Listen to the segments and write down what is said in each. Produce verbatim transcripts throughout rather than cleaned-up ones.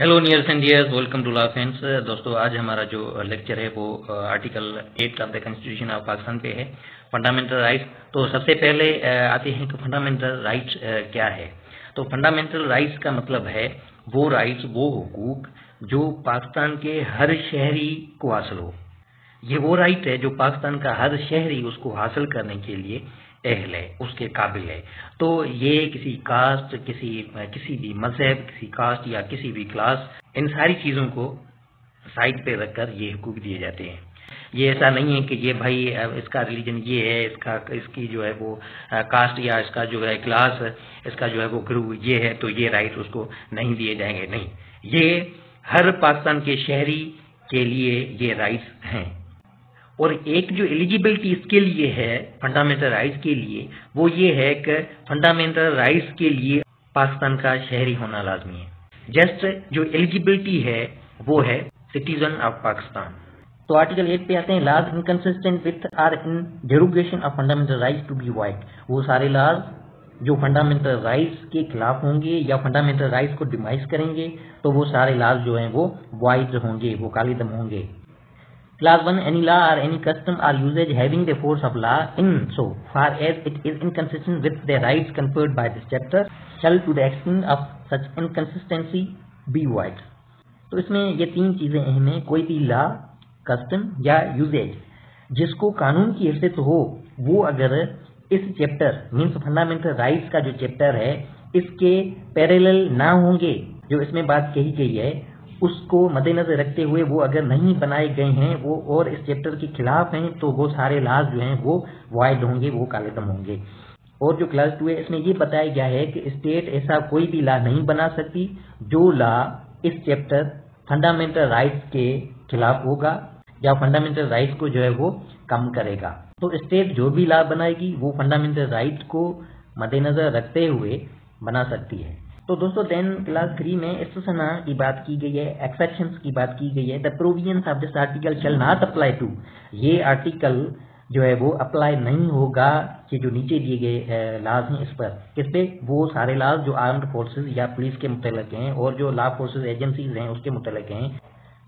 Hello nears and dears, welcome to law fans. दोस्तों, आज हमारा जो लेक्चर है वो article eight of the constitution of Pakistan पे है, फंडामेंटल राइट्स। तो सबसे पहले आते हैं कि फंडामेंटल राइट्स क्या है। तो फंडामेंटल राइट्स का मतलब है वो राइट्स, वो हुकूक जो पाकिस्तान के हर शहरी को हासिल हो। ये वो राइट है जो पाकिस्तान का हर शहरी उसको हासिल करने के लिए अहल है, उसके काबिल है। तो ये किसी कास्ट, किसी किसी भी मजहब, किसी कास्ट या किसी भी क्लास, इन सारी चीज़ों को साइड पे रखकर ये हुकूक दिए जाते हैं। ये ऐसा नहीं है कि ये भाई इसका रिलीजन ये है, इसका इसकी जो है वो कास्ट या इसका जो है क्लास, इसका जो है वो गुरु ये है तो ये राइट उसको नहीं दिए जाएंगे। नहीं, ये हर पाकिस्तान के शहरी के लिए ये राइट्स हैं। और एक जो एलिजिबिलिटी इसके लिए है फंडामेंटल राइट्स के लिए, वो ये है कि फंडामेंटल राइट्स के लिए पाकिस्तान का शहरी होना लाजमी है। जस्ट जो एलिजिबिलिटी है वो है सिटीजन ऑफ पाकिस्तान। तो आर्टिकल एट पे आते हैं, laws inconsistent with or in derogation of fundamental rights to be void. वो सारे लॉज जो फंडामेंटल राइट्स के खिलाफ होंगे या फंडामेंटल राइट्स को डिमाइज करेंगे, तो वो सारे लॉज जो हैं वो वाइड होंगे, वो कालिदम होंगे। Clause one, any law or any custom or usage having the force of law in so far as it is inconsistent with the rights conferred by this chapter shall to the extent of such inconsistency be void। तो इसमें ये तीन चीजें अहम हैं। कोई भी law, custom या usage जिसको कानून की हैसियत हो, वो अगर इस chapter मीन्स फंडामेंटल राइट्स का जो chapter है इसके पैरेलल ना होंगे, जो इसमें बात कही गई है उसको मद्देनजर रखते हुए वो अगर नहीं बनाए गए हैं वो और इस चैप्टर के खिलाफ हैं, तो वो सारे लॉज जो हैं वो वाइड होंगे, वो कालेदम होंगे। और जो क्लास टू है इसमें ये बताया गया है कि स्टेट ऐसा कोई भी लॉ नहीं बना सकती जो लॉ इस चैप्टर फंडामेंटल राइट्स के खिलाफ होगा या फंडामेंटल राइट्स को जो है वो कम करेगा। तो स्टेट जो भी लॉ बनाएगी वो फंडामेंटल राइट्स को मद्देनजर रखते हुए बना सकती है। तो दोस्तों, देन क्लास थ्री में एक्सेप्शन की बात की गई है, एक्सेप्शंस की बात की गई है। The provisions of this article shall not apply to, ये आर्टिकल जो है वो अप्लाई नहीं होगा कि जो नीचे दिए गए लॉज हैं इस पर। किस पे? वो सारे लॉज जो आर्म्ड फोर्सेज या पुलिस के मुतलक हैं और जो लॉ फोर्सेज एजेंसीज हैं उसके मुतलक हैं,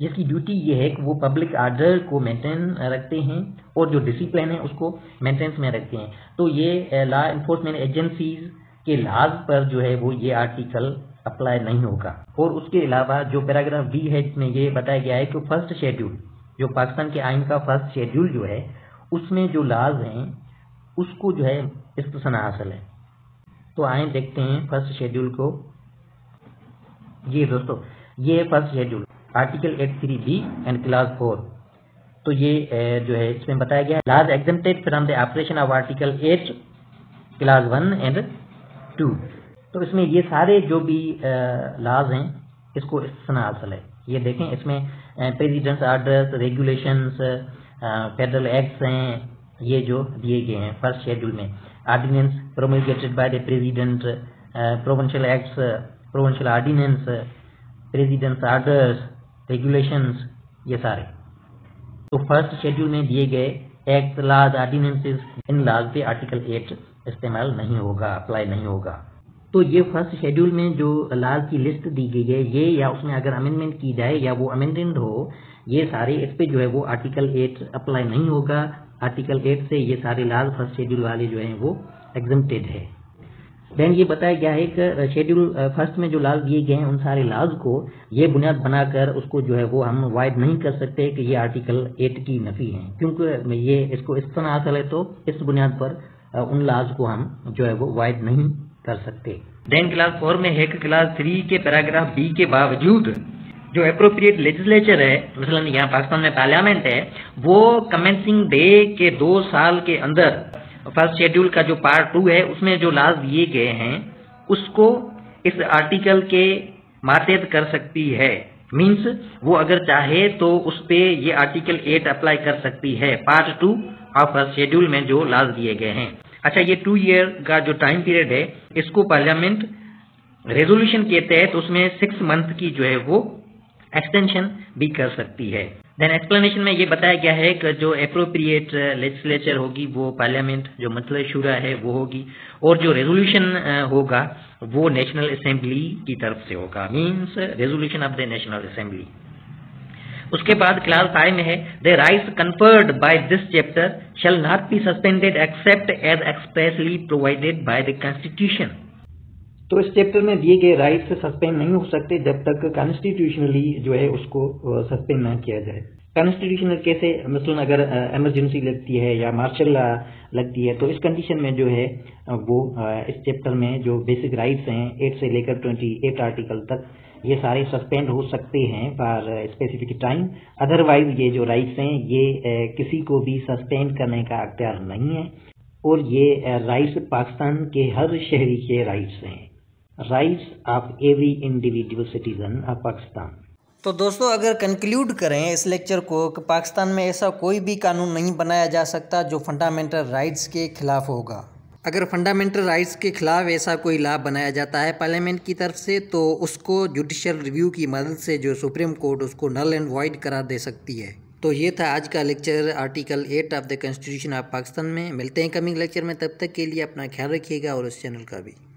जिसकी ड्यूटी ये है कि वो पब्लिक आर्डर को मेंटेन रखते हैं और जो डिसिप्लिन है उसको मेंटेनेंस में रखते हैं। तो ये लॉ इन्फोर्समेंट एजेंसीज के लाज पर जो है वो ये आर्टिकल अप्लाई नहीं होगा। और उसके अलावा जो पैराग्राफ बी है जिसमें ये बताया गया है कि फर्स्ट शेड्यूल जो पाकिस्तान के आइन का फर्स्ट शेड्यूल जो है उसमें जो लाज हैं उसको जो है एक्सेप्शन हासिल है। तो आए देखते हैं फर्स्ट शेड्यूल को। ये दोस्तों, ये first schedule article eight three B and clause four. तो ये जो है इसमें बताया गया है laws exempted from the operation of article eight clause one and two. तो इसमें ये सारे जो भी लॉज हैं इसको एक्सेप्शन हासिल है। ये देखें, इसमें president's orders, regulations, federal acts हैं, ये जो दिए गए हैं फर्स्ट शेड्यूल में। Ordinance promulgated by the president, provincial acts, provincial ordinance, president's orders, regulations, ये सारे। तो फर्स्ट शेड्यूल में दिए गए एक्ट, लॉज, ऑर्डिनेंसेस, इन लॉज पे आर्टिकल एट इस्तेमाल नहीं होगा, अप्लाई नहीं होगा। तो ये फर्स्ट शेड्यूल में जो लॉज की लिस्ट दी गई है ये, या उसमें अगर अमेंडमेंट की जाए या वो अमेंडमेंट हो, ये सारे इस पे जो है वो आर्टिकल एट अप्लाई नहीं होगा। आर्टिकल एट से ये सारे लॉज फर्स्ट शेड्यूल वाले जो हैं वो एग्जम्प्टेड है। देन ये बताया गया है कि शेड्यूल फर्स्ट में जो लॉज दिए गए हैं उन सारे लॉज को ये बुनियाद बनाकर उसको जो है वो हम वाइड नहीं कर सकते कि ये आर्टिकल एट की नफी है, क्योंकि ये इसको इस तरह हासिल है। तो इस बुनियाद पर उन लॉज को हम जो है वो वाइड नहीं कर सकते। देन क्लास फोर में है कि क्लास थ्री के पैराग्राफ बी के बावजूद जो अप्रोप्रिएट लेजिस्लेचर है, मसलन यहाँ पाकिस्तान में पार्लियामेंट है, वो कमेंसिंग डे के दो साल के अंदर फर्स्ट शेड्यूल का जो पार्ट टू है उसमें जो लॉज दिए गए हैं उसको इस आर्टिकल के मातहत कर सकती है। मीन्स वो अगर चाहे तो उस पे ये आर्टिकल एट अप्लाई कर सकती है, पार्ट टू और फर्स्ट शेड्यूल में जो लॉज दिए गए हैं। अच्छा, ये टू ईयर का जो टाइम पीरियड है इसको पार्लियामेंट रेजोल्यूशन के तहत उसमें सिक्स मंथ की जो है वो एक्सटेंशन भी कर सकती है। देन एक्सप्लेनेशन में ये बताया गया है कि जो एप्रोप्रिएट लेजिस्लेचर होगी वो पार्लियामेंट, जो मतलब शुरा है वो होगी, और जो रेजोल्यूशन होगा वो नेशनल असेंबली की तरफ से होगा, means resolution of the national assembly. उसके बाद क्लास फाइव में है the rights conferred by this chapter shall not be suspended except as expressly provided by the constitution. तो इस चैप्टर में दिए गए राइट्स सस्पेंड नहीं हो सकते जब तक कॉन्स्टिट्यूशनली जो है उसको सस्पेंड ना किया जाए। कॉन्स्टिट्यूशनल कैसे, मसलन अगर इमरजेंसी लगती है या मार्शल लॉ लगती है, तो इस कंडीशन में जो है वो इस चैप्टर में जो बेसिक राइट्स हैं एट से लेकर ट्वेंटी एट आर्टिकल तक ये सारे सस्पेंड हो सकते हैं फॉर स्पेसिफिक टाइम। अदरवाइज ये जो राइट्स हैं ये किसी को भी सस्पेंड करने का अख्तियार नहीं है, और ये राइट्स पाकिस्तान के हर शहरी के राइट्स हैं, rights of every individual citizen of Pakistan. तो दोस्तों अगर कंक्लूड करें इस लेक्चर को कि पाकिस्तान में ऐसा कोई भी कानून नहीं बनाया जा सकता जो फंडामेंटल राइट्स के खिलाफ होगा। अगर फंडामेंटल राइट्स के खिलाफ ऐसा कोई लॉ बनाया जाता है पार्लियामेंट की तरफ से तो उसको जुडिशल रिव्यू की मदद से जो सुप्रीम कोर्ट उसको नल एंड वॉइड करार दे सकती है। तो ये था आज का lecture article eight of the constitution of Pakistan में। मिलते हैं कमिंग लेक्चर में, तब तक के लिए अपना ख्याल रखिएगा और इस चैनल का भी।